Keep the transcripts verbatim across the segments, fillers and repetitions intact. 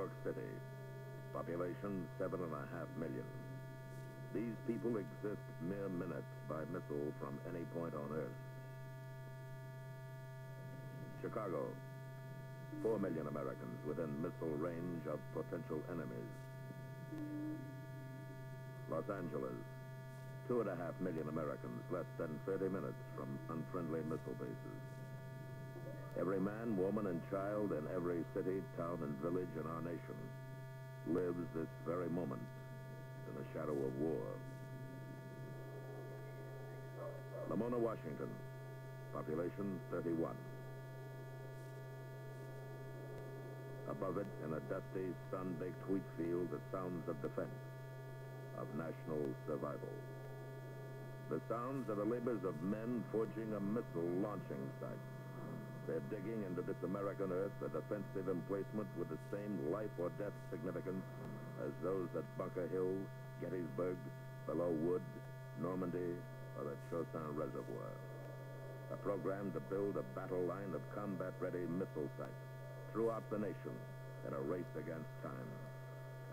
York City. Population seven and a half million. These people exist mere minutes by missile from any point on Earth. Chicago. Four million Americans within missile range of potential enemies. Los Angeles. Two and a half million Americans less than thirty minutes from unfriendly missile bases. Every man, woman, and child in every city, town, and village in our nation lives this very moment in the shadow of war. Lamona, Washington, population thirty-one. Above it, in a dusty, sun-baked wheat field, the sounds of defense, of national survival. The sounds are the labors of men forging a missile launching site. They're digging into this American earth a defensive emplacement with the same life or death significance as those at Bunker Hill, Gettysburg, Belleau Wood, Normandy, or the Chosin Reservoir. A program to build a battle line of combat-ready missile sites throughout the nation in a race against time.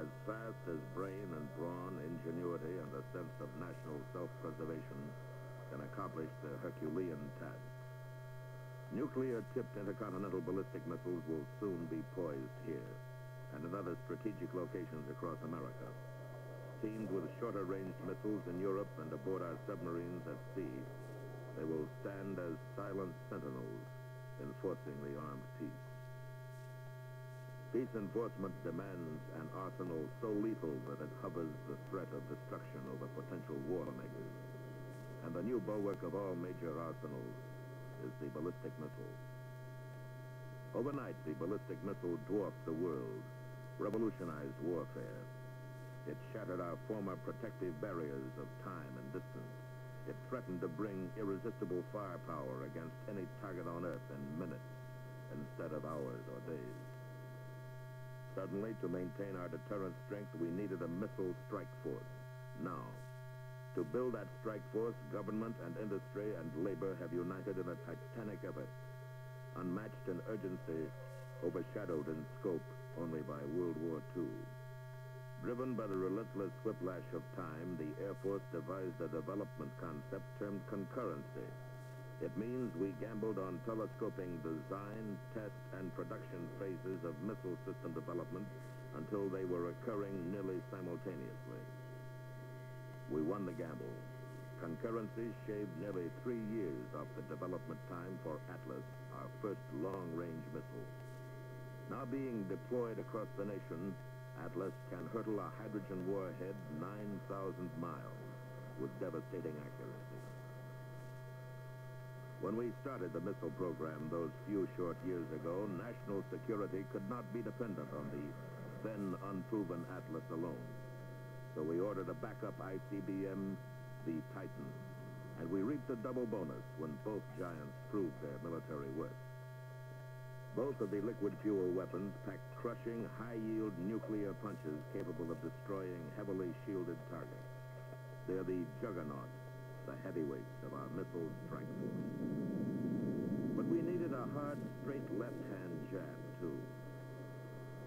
As fast as brain and brawn, ingenuity, and a sense of national self-preservation can accomplish the Herculean task. Nuclear-tipped intercontinental ballistic missiles will soon be poised here and in other strategic locations across America, teamed with shorter-range missiles in Europe and aboard our submarines at sea. They will stand as silent sentinels enforcing the armed peace. Peace enforcement demands an arsenal so lethal that it hovers the threat of destruction over potential warmakers. And the new bulwark of all major arsenals is the ballistic missile. Overnight, the ballistic missile dwarfed the world, revolutionized warfare. It shattered our former protective barriers of time and distance. It threatened to bring irresistible firepower against any target on Earth in minutes instead of hours or days. Suddenly, to maintain our deterrent strength, we needed a missile strike force, now. To build that strike force, government and industry and labor have united in a titanic effort, unmatched in urgency, overshadowed in scope only by World War Two. Driven by the relentless whiplash of time, the Air Force devised a development concept termed concurrency. It means we gambled on telescoping design, test, and production phases of missile system development until they were occurring nearly simultaneously. We won the gamble. Concurrency shaved nearly three years off the development time for Atlas, our first long-range missile. Now being deployed across the nation, Atlas can hurtle a hydrogen warhead nine thousand miles with devastating accuracy. When we started the missile program those few short years ago, national security could not be dependent on the then unproven Atlas alone. So we ordered a backup I C B M, the Titan, and we reaped a double bonus when both giants proved their military worth. Both of the liquid fuel weapons packed crushing, high-yield nuclear punches capable of destroying heavily shielded targets. They're the juggernauts, the heavyweights of our missile strike force. But we needed a hard, straight left-hand jab, too.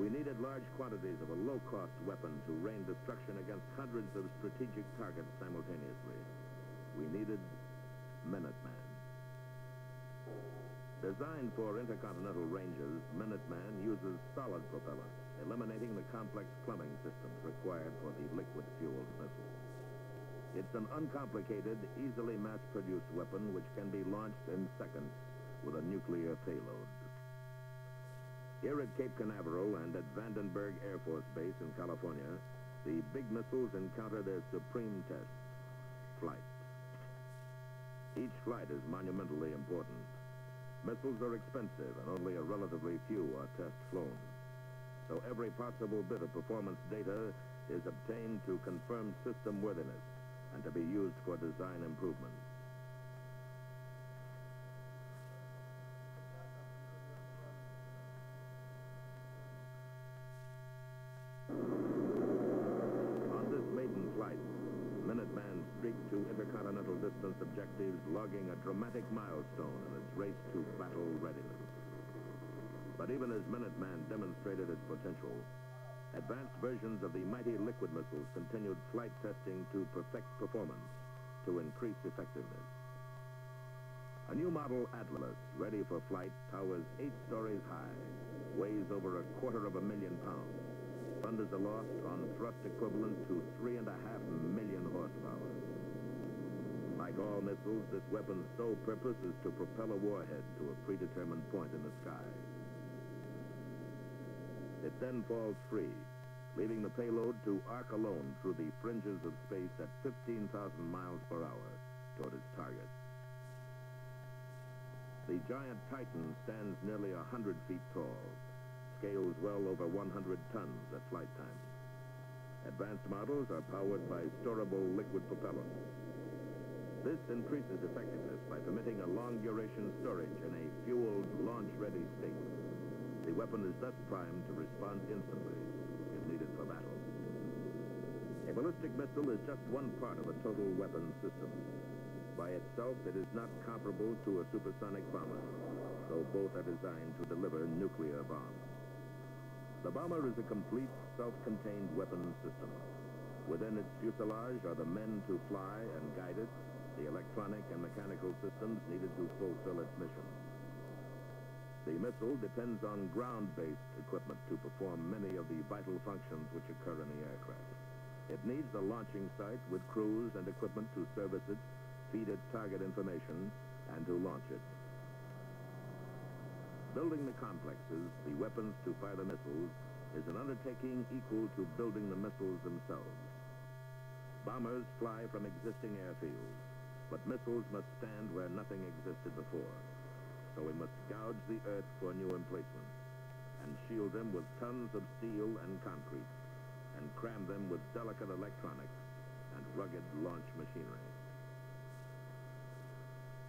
We needed large quantities of a low-cost weapon to rain destruction against hundreds of strategic targets simultaneously. We needed Minuteman. Designed for intercontinental ranges, Minuteman uses solid propellant, eliminating the complex plumbing systems required for the liquid-fueled missile. It's an uncomplicated, easily mass-produced weapon which can be launched in seconds with a nuclear payload. Here at Cape Canaveral and at Vandenberg Air Force Base in California, the big missiles encounter their supreme test, flight. Each flight is monumentally important. Missiles are expensive and only a relatively few are test flown. So every possible bit of performance data is obtained to confirm system worthiness and to be used for design improvements. On this maiden flight, Minuteman streaked to intercontinental distance objectives, logging a dramatic milestone in its race to battle readiness. But even as Minuteman demonstrated its potential, Advanced versions of the mighty liquid missiles continued flight testing to perfect performance, to increase effectiveness. A new model Atlas, ready for flight, towers eight stories high, weighs over a quarter of a million pounds, thunders aloft on thrust equivalent to three and a half million horsepower. Like all missiles, this weapon's sole purpose is to propel a warhead to a predetermined point in the sky. It then falls free, leaving the payload to arc alone through the fringes of space at fifteen thousand miles per hour toward its target. The giant Titan stands nearly one hundred feet tall, scales well over one hundred tons at flight time. Advanced models are powered by storable liquid propellant. This increases effectiveness by permitting a long-duration storage in a fueled, launch-ready state. The weapon is thus primed to respond instantly if needed for battle. A ballistic missile is just one part of a total weapons system. By itself, it is not comparable to a supersonic bomber, though both are designed to deliver nuclear bombs. The bomber is a complete, self-contained weapons system. Within its fuselage are the men to fly and guide it, the electronic and mechanical systems needed to fulfill its mission. The missile depends on ground-based equipment to perform many of the vital functions which occur in the aircraft. It needs a launching site with crews and equipment to service it, feed it target information, and to launch it. Building the complexes, the weapons to fire the missiles, is an undertaking equal to building the missiles themselves. Bombers fly from existing airfields, but missiles must stand where nothing existed before. So we must gouge the earth for new emplacements, and shield them with tons of steel and concrete, and cram them with delicate electronics and rugged launch machinery.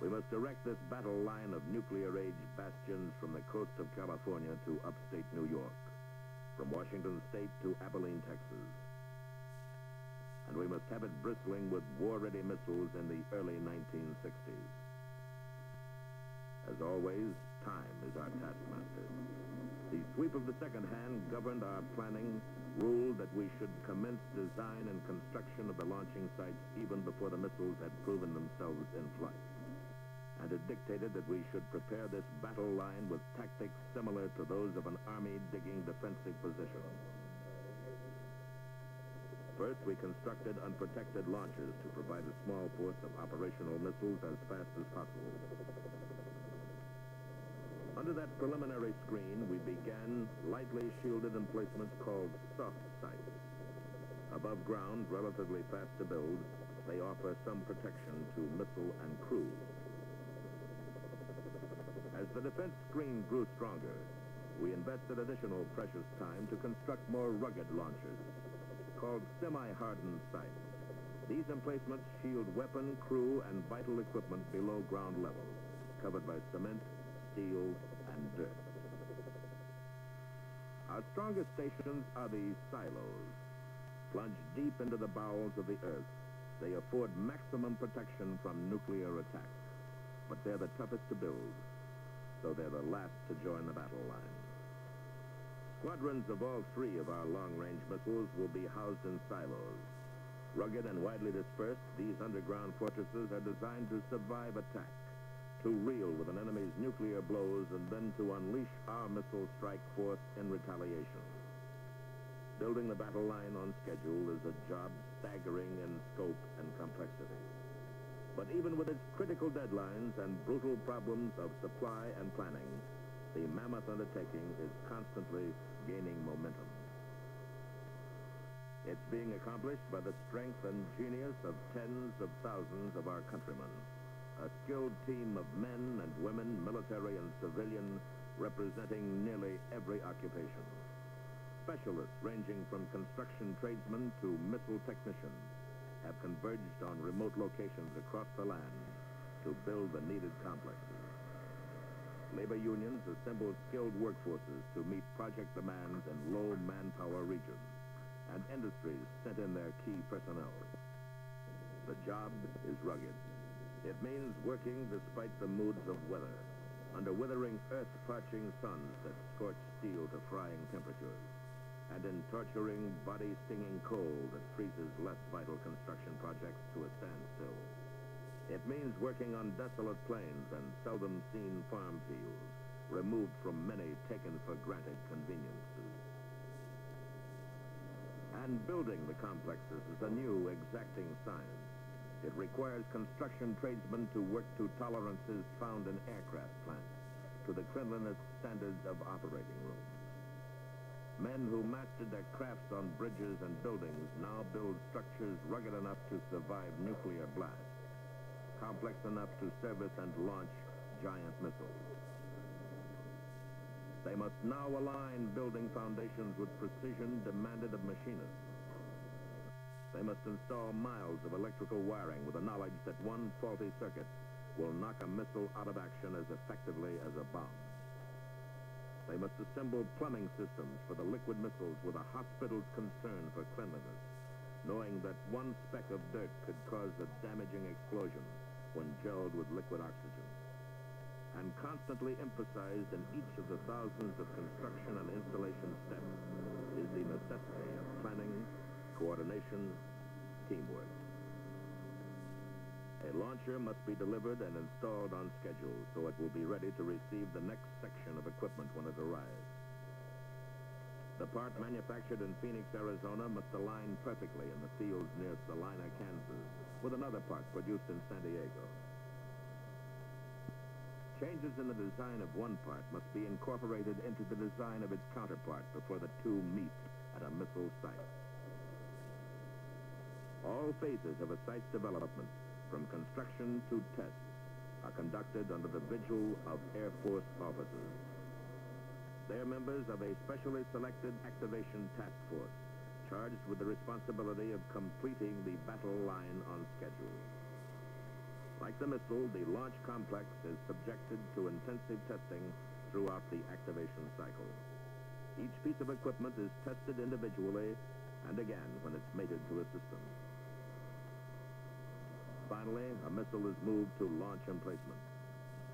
We must erect this battle line of nuclear-age bastions from the coast of California to upstate New York, from Washington State to Abilene, Texas. And we must have it bristling with war-ready missiles in the early nineteen sixties. As always, time is our taskmaster. The sweep of the second hand governed our planning, ruled that we should commence design and construction of the launching sites even before the missiles had proven themselves in flight. And it dictated that we should prepare this battle line with tactics similar to those of an army digging defensive position. First, we constructed unprotected launchers to provide a small force of operational missiles as fast as possible. Under that preliminary screen, we began lightly shielded emplacements called soft sites. Above ground, relatively fast to build, they offer some protection to missile and crew. As the defense screen grew stronger, we invested additional precious time to construct more rugged launchers, called semi-hardened sites. These emplacements shield weapon, crew, and vital equipment below ground level, covered by cement, steel, and dirt. Our strongest stations are the silos. Plunged deep into the bowels of the earth, they afford maximum protection from nuclear attack, but they're the toughest to build. So they're the last to join the battle line. Squadrons of all three of our long-range missiles will be housed in silos. Rugged and widely dispersed, these underground fortresses are designed to survive attack, to reel with an enemy's nuclear blows, and then to unleash our missile strike force in retaliation. Building the battle line on schedule is a job staggering in scope and complexity. But even with its critical deadlines and brutal problems of supply and planning, the mammoth undertaking is constantly gaining momentum. It's being accomplished by the strength and genius of tens of thousands of our countrymen, a skilled team of men and women, military and civilian, representing nearly every occupation. Specialists ranging from construction tradesmen to missile technicians have converged on remote locations across the land to build the needed complexes. Labor unions assemble skilled workforces to meet project demands in low manpower regions, and industries sent in their key personnel. The job is rugged. It means working despite the moods of weather, under withering earth-parching suns that scorch steel to frying temperatures, and in torturing, body-stinging cold that freezes less vital construction projects to a standstill. It means working on desolate plains and seldom seen farm fields, removed from many taken for granted conveniences. And building the complexes is a new, exacting science. It requires construction tradesmen to work to tolerances found in aircraft plants, to the cleanliness standards of operating rooms. Men who mastered their crafts on bridges and buildings now build structures rugged enough to survive nuclear blasts, complex enough to service and launch giant missiles. They must now align building foundations with precision demanded of machinists. They must install miles of electrical wiring with the knowledge that one faulty circuit will knock a missile out of action as effectively as a bomb. They must assemble plumbing systems for the liquid missiles with a hospital's concern for cleanliness, knowing that one speck of dirt could cause a damaging explosion when gelled with liquid oxygen. And constantly emphasized in each of the thousands of construction and installation steps is the necessity of planning, coordination, teamwork. A launcher must be delivered and installed on schedule, so it will be ready to receive the next section of equipment when it arrives. The part manufactured in Phoenix, Arizona must align perfectly in the fields near Salina, Kansas, with another part produced in San Diego. Changes in the design of one part must be incorporated into the design of its counterpart before the two meet at a missile site. All phases of a site's development, from construction to tests, are conducted under the vigil of Air Force officers. They are members of a specially selected activation task force, charged with the responsibility of completing the battle line on schedule. Like the missile, the launch complex is subjected to intensive testing throughout the activation cycle. Each piece of equipment is tested individually and again when it's mated to a system. Finally, a missile is moved to launch and placement.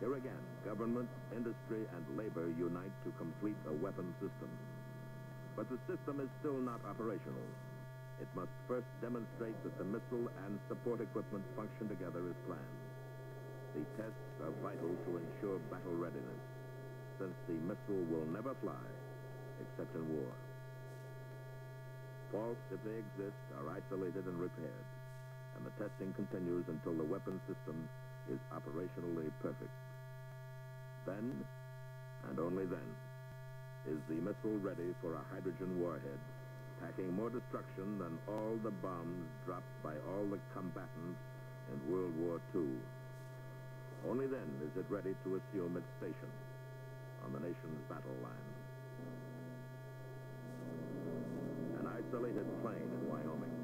Here again, government, industry, and labor unite to complete a weapon system. But the system is still not operational. It must first demonstrate that the missile and support equipment function together as planned. The tests are vital to ensure battle readiness, since the missile will never fly, except in war. Faults, if they exist, are isolated and repaired, and the testing continues until the weapon system is operationally perfect. Then, and only then, is the missile ready for a hydrogen warhead, packing more destruction than all the bombs dropped by all the combatants in World War Two. Only then is it ready to assume its station on the nation's battle line. An isolated plane in Wyoming.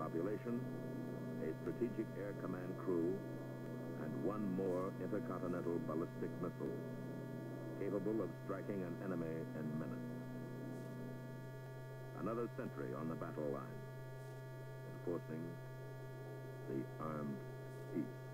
Population, a strategic air command crew, and one more intercontinental ballistic missile, capable of striking an enemy in minutes. Another sentry on the battle line, enforcing the armed peace.